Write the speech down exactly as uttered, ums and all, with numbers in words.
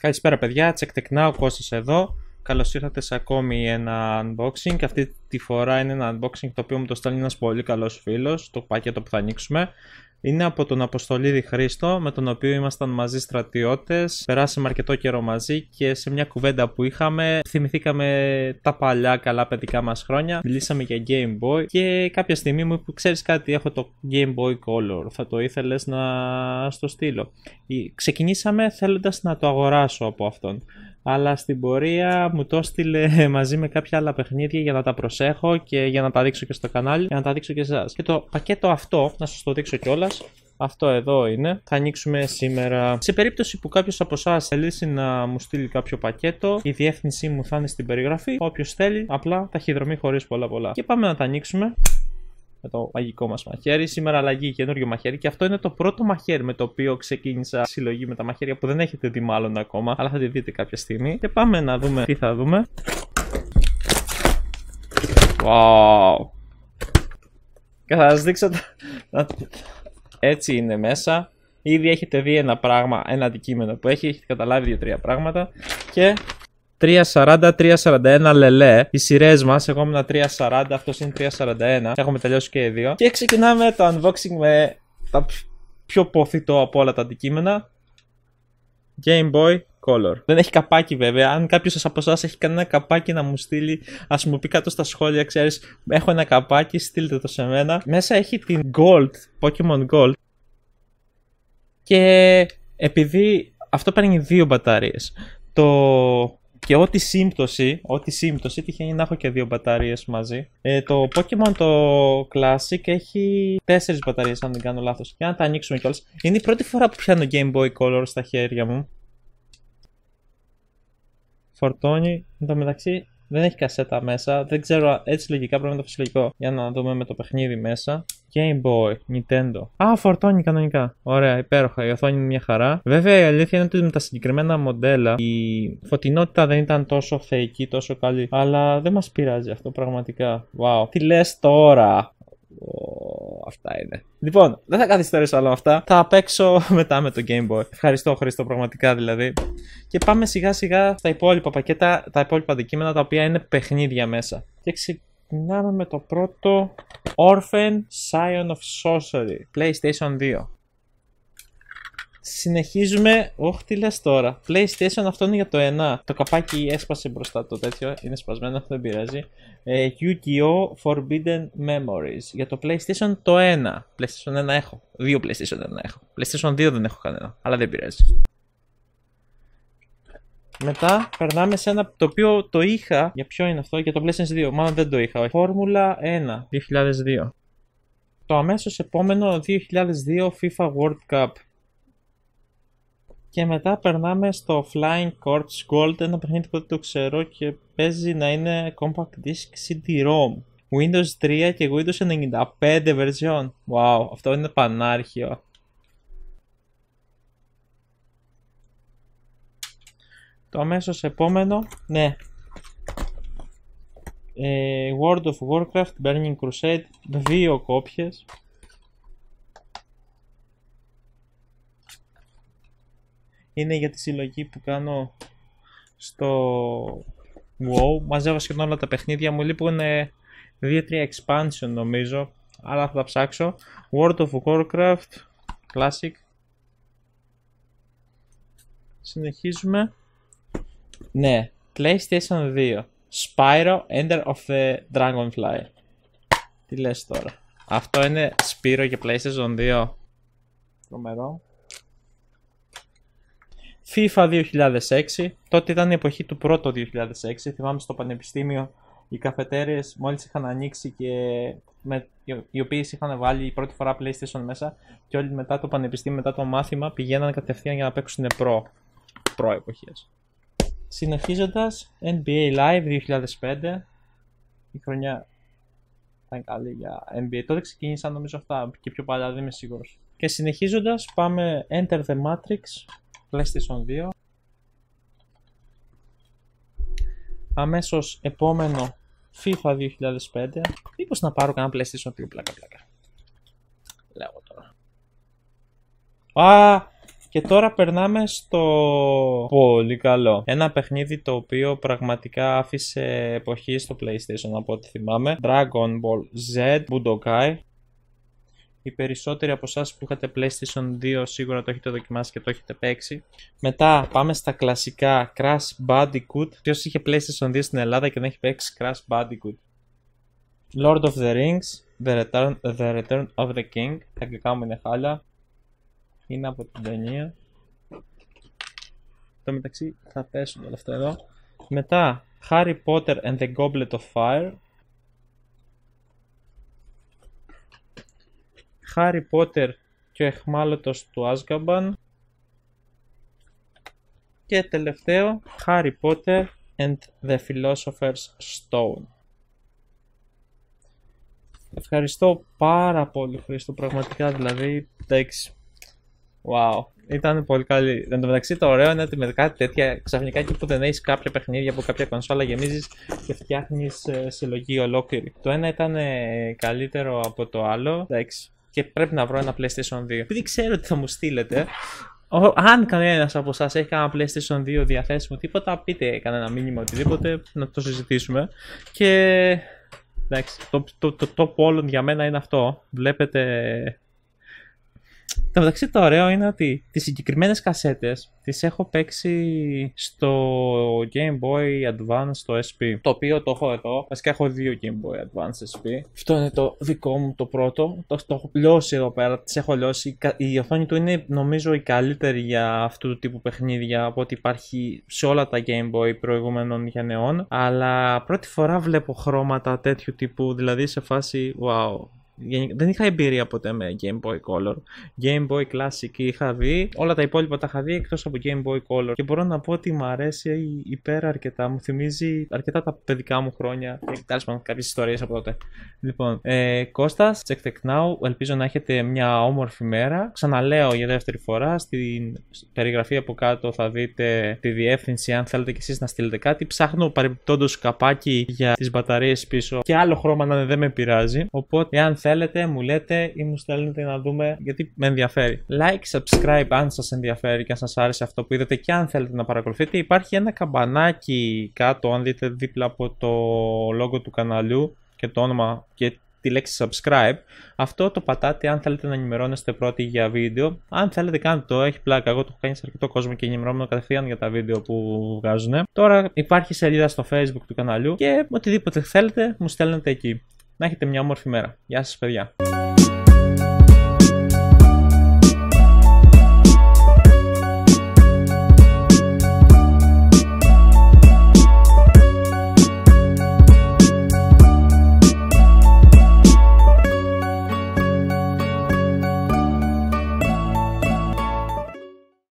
Καλησπέρα παιδιά, Check Tech Now, Κώστας εδώ. Καλώς ήρθατε σε ακόμη ένα unboxing και αυτή τη φορά είναι ένα unboxing το οποίο μου το στέλνει ένας πολύ καλός φίλος, το πακέτο που θα ανοίξουμε. Είναι από τον Αποστολίδη Χρήστο, με τον οποίο ήμασταν μαζί στρατιώτες. Περάσαμε αρκετό καιρό μαζί και σε μια κουβέντα που είχαμε, θυμηθήκαμε τα παλιά καλά παιδικά μας χρόνια. Μιλήσαμε για Game Boy και κάποια στιγμή μου είπε: ξέρεις κάτι, έχω το Game Boy Color. Θα το ήθελες να στο στείλω. Ξεκινήσαμε θέλοντας να το αγοράσω από αυτόν. Αλλά στην πορεία μου το έστειλε μαζί με κάποια άλλα παιχνίδια για να τα προσέχω και για να τα δείξω και στο κανάλι, για να τα δείξω και εσάς. Και το πακέτο αυτό, να σας το δείξω κιόλας, αυτό εδώ είναι. Θα ανοίξουμε σήμερα. Σε περίπτωση που κάποιος από εσάς θελήσει να μου στείλει κάποιο πακέτο, η διεύθυνσή μου θα είναι στην περιγραφή. Όποιος θέλει, απλά ταχυδρομή χωρίς πολλά πολλά. Και πάμε να τα ανοίξουμε με το μαγικό μας μαχαίρι. Σήμερα αλλαγή, καινούριο μαχαίρι. Και αυτό είναι το πρώτο μαχαίρι με το οποίο ξεκίνησα συλλογή με τα μαχαίρια, που δεν έχετε δει μάλλον ακόμα, αλλά θα τη δείτε κάποια στιγμή. Και πάμε να δούμε τι θα δούμε. Wow. Και θα σας δείξω τα... Έτσι είναι μέσα. Ήδη έχετε δει ένα πράγμα, ένα αντικείμενο που έχει, έχετε καταλάβει δύο-τρία πράγματα. Και... τρία σαράντα, τρία σαράντα ένα λελέ. Οι σειρές μας, εγώ ήμουν τρία σαράντα, αυτός είναι τρία σαράντα ένα. Έχουμε τελειώσει και οι δύο. Και ξεκινάμε το unboxing με τα πιο ποθητό από όλα τα αντικείμενα, Game Boy Color. Δεν έχει καπάκι βέβαια. Αν κάποιος από εσάς έχει κανένα καπάκι να μου στείλει, ας μου πει κάτω στα σχόλια, ξέρεις, έχω ένα καπάκι, στείλτε το σε μένα. Μέσα έχει την Gold, Pokemon Gold. Και επειδή αυτό παίρνει δύο μπαταρίες, το... και ό,τι σύμπτωση, ό,τι σύμπτωση, τυχαίνει να έχω και δύο μπαταρίες μαζί. Ε, το Pokemon το Classic έχει τέσσερις μπαταρίες, αν δεν κάνω λάθος. Για να τα ανοίξουμε κιόλας. Είναι η πρώτη φορά που πιάνω Game Boy Color στα χέρια μου. Φορτώνει. Εν τω μεταξύ δεν έχει κασέτα μέσα. Δεν ξέρω, έτσι λογικά πρέπει να το φυσιολογικό. Για να δούμε με το παιχνίδι μέσα. Game Boy, Nintendo. Α, φορτώνει κανονικά. Ωραία, υπέροχα. Η οθόνη είναι μια χαρά. Βέβαια, η αλήθεια είναι ότι με τα συγκεκριμένα μοντέλα η φωτεινότητα δεν ήταν τόσο θεϊκή, τόσο καλή. Αλλά δεν μας πειράζει αυτό πραγματικά. Wow. Τι λες τώρα. Wow, αυτά είναι. Λοιπόν, δεν θα καθυστερήσω άλλο αυτά. Θα παίξω μετά με το Game Boy. Ευχαριστώ, Χρήστο, πραγματικά δηλαδή. Και πάμε σιγά σιγά στα υπόλοιπα πακέτα, τα υπόλοιπα αντικείμενα τα οποία είναι παιχνίδια μέσα. Και ξεκινάμε με το πρώτο. Orphan Sion of Sorcery, PlayStation δύο. Συνεχίζουμε. Ωχ, τι λες τώρα. PlayStation, αυτό είναι για το ένα. Το καπάκι έσπασε μπροστά το τέτοιο. Είναι σπασμένο, δεν πειράζει. Ε, Yu-Gi-Oh Forbidden Memories. Για το PlayStation το ένα. PlayStation ένα έχω. Δύο PlayStation ένα έχω. PlayStation δύο δεν έχω κανένα. Αλλά δεν πειράζει. Μετά περνάμε σε ένα το οποίο το είχα. Για ποιο είναι αυτό, για το PlayStation δύο. Μάλλον δεν το είχα, όχι. Formula ένα δύο χιλιάδες δύο. Το αμέσως επόμενο δύο χιλιάδες δύο FIFA World Cup. Και μετά περνάμε στο Flying Courts Gold, ένα παιχνίδι που δεν το ξέρω και παίζει να είναι Compact Disc σι ντι ρομ. Windows τρία και Windows ενενήντα πέντε version. Wow, αυτό είναι πανάρχιο. Το αμέσως επόμενο, ναι, ε, World of Warcraft Burning Crusade, δύο κόπιες. Είναι για τη συλλογή που κάνω στο WoW, μαζεύω σχεδόν όλα τα παιχνίδια μου, λείπουν δύο τρία expansion νομίζω, αλλά θα τα ψάξω. World of Warcraft Classic. Συνεχίζουμε. Ναι, PlayStation δύο, Spyro Enter of the Dragonfly. Τι λες τώρα. Αυτό είναι Spyro και PlayStation δύο. Τρομερό. FIFA δύο χιλιάδες έξι. Τότε ήταν η εποχή του πρώτου δύο χιλιάδες έξι. Θυμάμαι στο πανεπιστήμιο οι καφετέριες μόλις είχαν ανοίξει και με, οι οποίες είχαν βάλει πρώτη φορά PlayStation μέσα και όλοι μετά το πανεπιστήμιο, μετά το μάθημα πηγαίναν κατευθείαν για να παίξουν προ, προ εποχές. Συνεχίζοντας, N B A Live δύο χιλιάδες πέντε. Η χρονιά ήταν καλή για N B A. Τότε ξεκίνησαν νομίζω αυτά και πιο παλιά, δεν είμαι σίγουρος. Και συνεχίζοντας, πάμε Enter the Matrix, PlayStation δύο. Αμέσως επόμενο, FIFA δύο χιλιάδες πέντε. Μήπως να πάρω κανένα PlayStation δύο, πλάκα πλάκα. Λέω τώρα. Α! Και τώρα περνάμε στο πολύ καλό. Ένα παιχνίδι το οποίο πραγματικά άφησε εποχή στο PlayStation από ό,τι θυμάμαι. Dragon Ball Z Budokai. Οι περισσότεροι από εσάς που είχατε PlayStation δύο σίγουρα το έχετε δοκιμάσει και το έχετε παίξει. Μετά πάμε στα κλασικά Crash Bandicoot. Ποιος είχε PlayStation δύο στην Ελλάδα και δεν έχει παίξει Crash Bandicoot? Lord of the Rings The Return, the Return of the King. Τα αγγλικά μου είναι χάλια. Είναι από την ταινία. Στο μεταξύ θα πέσουν όλα αυτά εδώ. Μετά Harry Potter and the Goblet of Fire. Harry Potter και ο Αιχμάλωτος του Άζκαμπαν. Και τελευταίο Harry Potter and the Philosopher's Stone. Ευχαριστώ πάρα πολύ, Χρήστο, πραγματικά, δηλαδή, εντάξει, wow, ήταν πολύ καλή. Εν τω μεταξύ το ωραίο είναι ότι με κάτι τέτοια ξαφνικά εκεί που δεν έχεις κάποια παιχνίδια από κάποια κονσόλα γεμίζεις και φτιάχνεις ε, συλλογή ολόκληρη. Το ένα ήταν ε, καλύτερο από το άλλο, εντάξει, και πρέπει να βρω ένα PlayStation δύο. Επειδή ξέρω ότι θα μου στείλετε, ο, αν κανένας από εσάς έχει κανένα PlayStation δύο διαθέσιμο τίποτα, πείτε κανένα μήνυμα οτιδήποτε, να το συζητήσουμε. Και... εντάξει, το, το, το top όλων για μένα είναι αυτό. Βλέπετε. Το μεταξύ το ωραίο είναι ότι τις συγκεκριμένες κασέτες τις έχω παίξει στο Game Boy Advance το ες πι. Το οποίο το έχω εδώ. Βασικά έχω δύο Game Boy Advance ες πι. Αυτό είναι το δικό μου το πρώτο. Το, το έχω λιώσει εδώ πέρα. Τις έχω λιώσει. Η οθόνη του είναι νομίζω η καλύτερη για αυτού του τύπου παιχνίδια από ό,τι υπάρχει σε όλα τα Game Boy προηγούμενων γενεών. Αλλά πρώτη φορά βλέπω χρώματα τέτοιου τύπου. Δηλαδή σε φάση wow. Δεν είχα εμπειρία ποτέ με Game Boy Color. Game Boy Classic είχα δει. Όλα τα υπόλοιπα τα είχα δει εκτός από Game Boy Color. Και μπορώ να πω ότι μου αρέσει υπέρα αρκετά. Μου θυμίζει αρκετά τα παιδικά μου χρόνια. Τέλος πάντων, κάποιες ιστορίες από τότε. Λοιπόν, ε, Κώστας, Check Tech Now. Ελπίζω να έχετε μια όμορφη μέρα. Ξαναλέω για δεύτερη φορά. Στην περιγραφή από κάτω θα δείτε τη διεύθυνση. Αν θέλετε κι εσείς να στείλετε κάτι, ψάχνω παρεμπιπτόντως καπάκι για τις μπαταρίες πίσω. Και άλλο χρώμα να δεν με πειράζει. Οπότε, εάν θέλετε. Θέλετε, μου λέτε ή μου στέλνετε να δούμε γιατί με ενδιαφέρει. Like, subscribe αν σας ενδιαφέρει και αν σας άρεσε αυτό που είδατε και αν θέλετε να παρακολουθείτε. Υπάρχει ένα καμπανάκι κάτω, αν δείτε δίπλα από το logo του καναλιού και το όνομα και τη λέξη subscribe. Αυτό το πατάτε αν θέλετε να ενημερώνεστε πρώτοι για βίντεο. Αν θέλετε κάντε το, έχει πλάκα. Εγώ το έχω κάνει σε αρκετό κόσμο και ενημερώνω κατευθείαν για τα βίντεο που βγάζουν. Τώρα υπάρχει σελίδα στο Facebook του καναλιού και οτιδήποτε θέλετε μου στέλνετε εκεί. Να έχετε μια όμορφη μέρα. Γεια σας, παιδιά.